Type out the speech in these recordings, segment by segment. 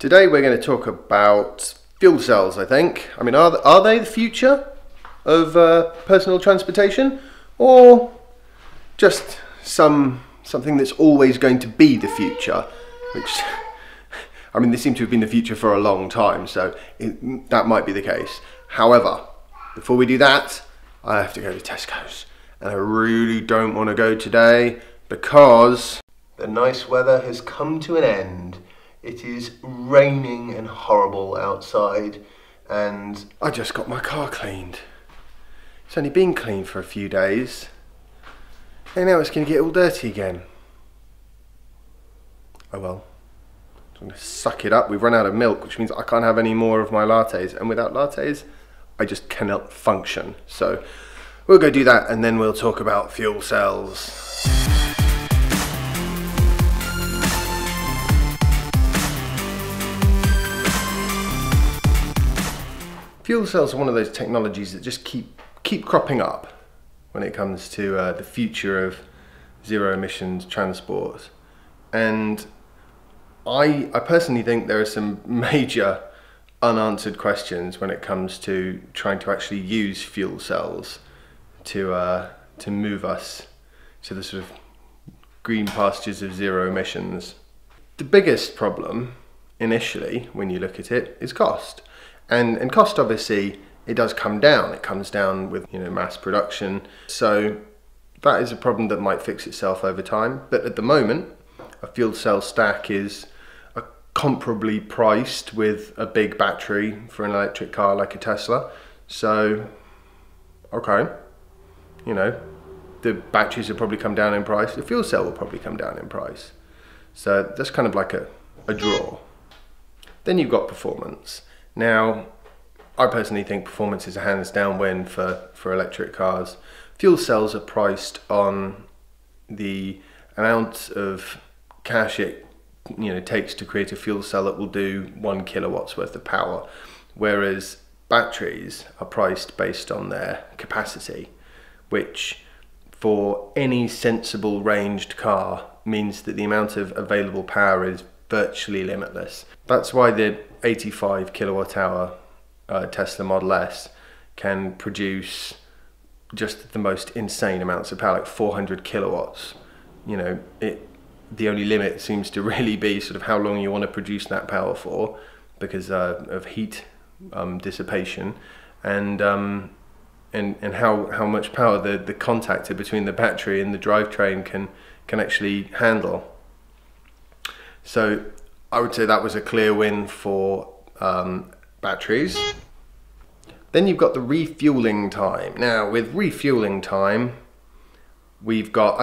Today we're going to talk about fuel cells, I think. I mean, are they the future of personal transportation, or just something that's always going to be the future? Which, I mean, they seem to have been the future for a long time, so that might be the case. However, before we do that, I have to go to Tesco's, and I really don't want to go today because the nice weather has come to an end. It is raining and horrible outside, and I just got my car cleaned. It's only been cleaned for a few days, and now it's going to get all dirty again. Oh well. I'm going to suck it up. We've run out of milk, which means I can't have any more of my lattes, and without lattes, I just cannot function. So we'll go do that, and then we'll talk about fuel cells. Fuel cells are one of those technologies that just keep cropping up when it comes to the future of zero emissions transport, and I personally think there are some major unanswered questions when it comes to trying to actually use fuel cells to move us to the sort of green pastures of zero emissions. The biggest problem initially, when you look at it, is cost. And cost, obviously, it does come down. It comes down with, you know, mass production. So that is a problem that might fix itself over time. But at the moment, a fuel cell stack is comparably priced with a big battery for an electric car like a Tesla. So, okay, you know, the batteries will probably come down in price. The fuel cell will probably come down in price. So that's kind of like a draw. Then you've got performance. Now, I personally think performance is a hands down win for electric cars. Fuel cells are priced on the amount of cash it takes to create a fuel cell that will do 1 kilowatt's worth of power, whereas batteries are priced based on their capacity, which for any sensible ranged car means that the amount of available power is virtually limitless. That's why the 85 kilowatt hour Tesla Model S can produce just the most insane amounts of power, like 400 kilowatts. You know, the only limit seems to really be sort of how long you want to produce that power for, because of heat dissipation and how much power the contactor between the battery and the drivetrain can actually handle. So I would say that was a clear win for batteries. Then you've got the refueling time. Now, with refueling time, we've got,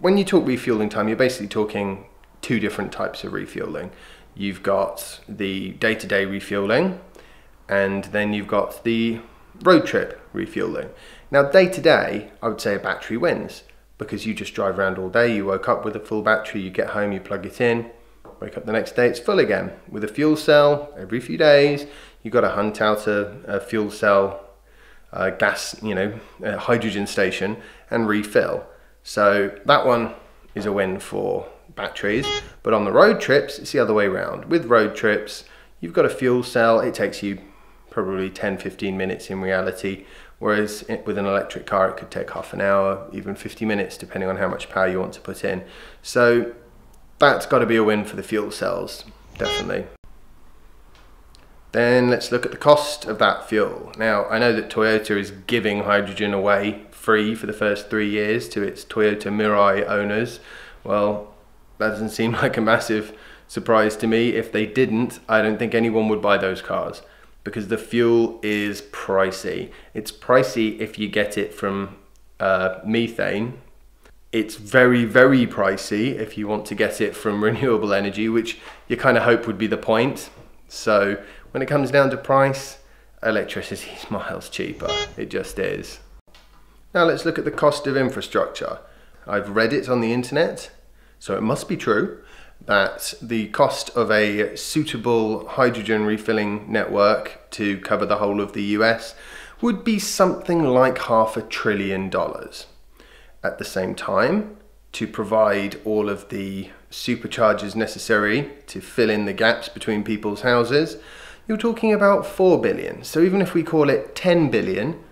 when you talk refueling time, you're basically talking two different types of refueling. You've got the day-to-day refueling, and then you've got the road trip refueling. Now, day-to-day, I would say a battery wins, because you just drive around all day, you woke up with a full battery, you get home, you plug it in, wake up the next day, it's full again. With a fuel cell, every few days, you've got to hunt out a fuel cell hydrogen station and refill. So that one is a win for batteries, but on the road trips, it's the other way around. With road trips, you've got a fuel cell, it takes you probably 10-15 minutes in reality, whereas with an electric car, it could take half an hour, even 50 minutes, depending on how much power you want to put in. So that's got to be a win for the fuel cells, definitely. Then let's look at the cost of that fuel. Now, I know that Toyota is giving hydrogen away free for the first 3 years to its Toyota Mirai owners. Well, that doesn't seem like a massive surprise to me. If they didn't, I don't think anyone would buy those cars, because the fuel is pricey. It's pricey if you get it from methane. It's very, very pricey if you want to get it from renewable energy, which you kind of hope would be the point. So when it comes down to price, electricity is miles cheaper. It just is. Now let's look at the cost of infrastructure. I've read it on the internet, so it must be true, that the cost of a suitable hydrogen refilling network to cover the whole of the US would be something like $500 billion. At the same time, to provide all of the superchargers necessary to fill in the gaps between people's houses, you're talking about 4 billion. So even if we call it 10 billion,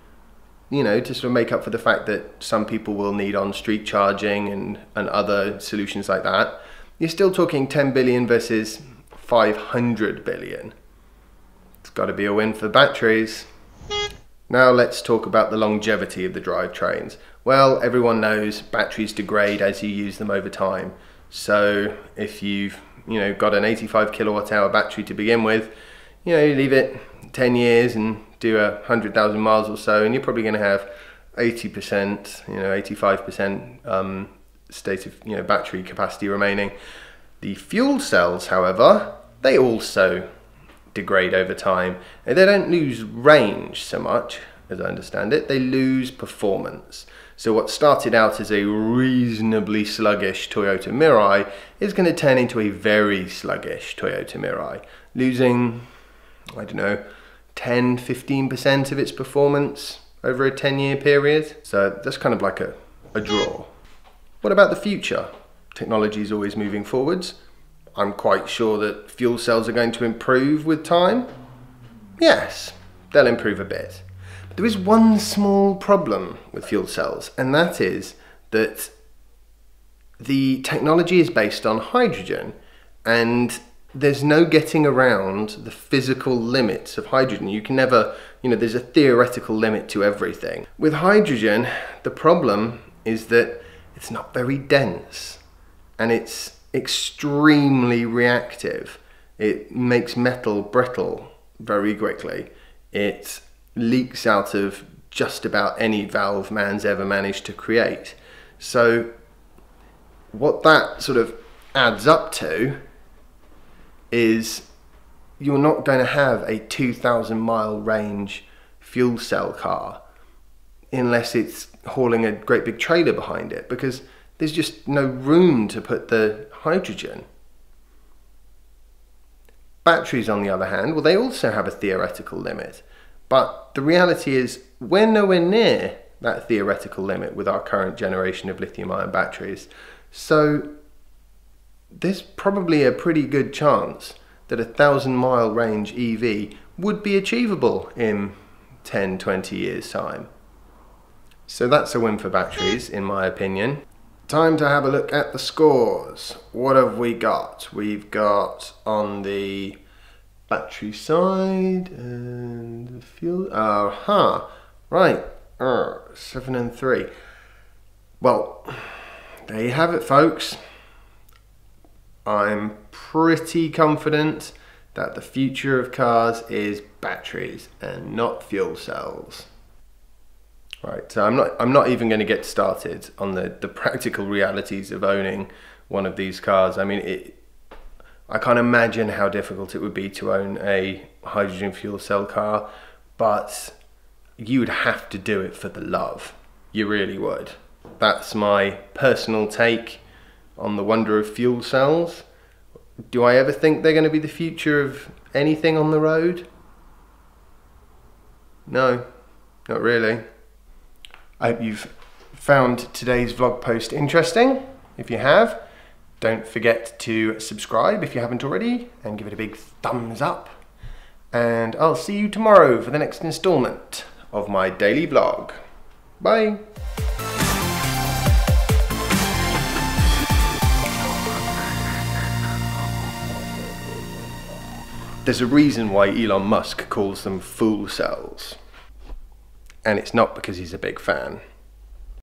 you know, to sort of make up for the fact that some people will need on-street charging and other solutions like that, you're still talking 10 billion versus 500 billion. It's got to be a win for batteries. Now let's talk about the longevity of the drivetrains. Well, everyone knows batteries degrade as you use them over time. So if you've, you know, got an 85 kilowatt hour battery to begin with, you know, you leave it 10 years and do 100,000 miles or so, and you're probably going to have 80%, you know, 85% state of, you know, battery capacity remaining. The fuel cells, however, they also degrade over time. Now, they don't lose range so much, as I understand it, they lose performance. So what started out as a reasonably sluggish Toyota Mirai is going to turn into a very sluggish Toyota Mirai, losing, I don't know, 10–15% of its performance over a 10-year period. So that's kind of like a draw. What about the future? Technology is always moving forwards. I'm quite sure that fuel cells are going to improve with time. Yes, they'll improve a bit. But there is one small problem with fuel cells, and that is that the technology is based on hydrogen, and there's no getting around the physical limits of hydrogen. You can never, you know, there's a theoretical limit to everything. With hydrogen, the problem is that it's not very dense, and it's extremely reactive. It makes metal brittle very quickly. It leaks out of just about any valve man's ever managed to create. So what that sort of adds up to is you're not going to have a 2,000 mile range fuel cell car unless it's hauling a great big trailer behind it, because there's just no room to put the hydrogen. Batteries, on the other hand, well, they also have a theoretical limit, but the reality is we're nowhere near that theoretical limit with our current generation of lithium-ion batteries. So there's probably a pretty good chance that a 1,000 mile range EV would be achievable in 10–20 years time. So that's a win for batteries, in my opinion. Time to have a look at the scores. What have we got? We've got on the battery side and the fuel. Right. 7 and 3. Well, there you have it, folks. I'm pretty confident that the future of cars is batteries and not fuel cells. Right, so I'm not even going to get started on the practical realities of owning one of these cars. I mean, I can't imagine how difficult it would be to own a hydrogen fuel cell car, but you would have to do it for the love. You really would. That's my personal take on the wonder of fuel cells. Do I ever think they're going to be the future of anything on the road? No, not really. I hope you've found today's vlog post interesting. If you have, don't forget to subscribe if you haven't already, and give it a big thumbs up. And I'll see you tomorrow for the next installment of my daily vlog. Bye. There's a reason why Elon Musk calls them fool cells. And it's not because he's a big fan.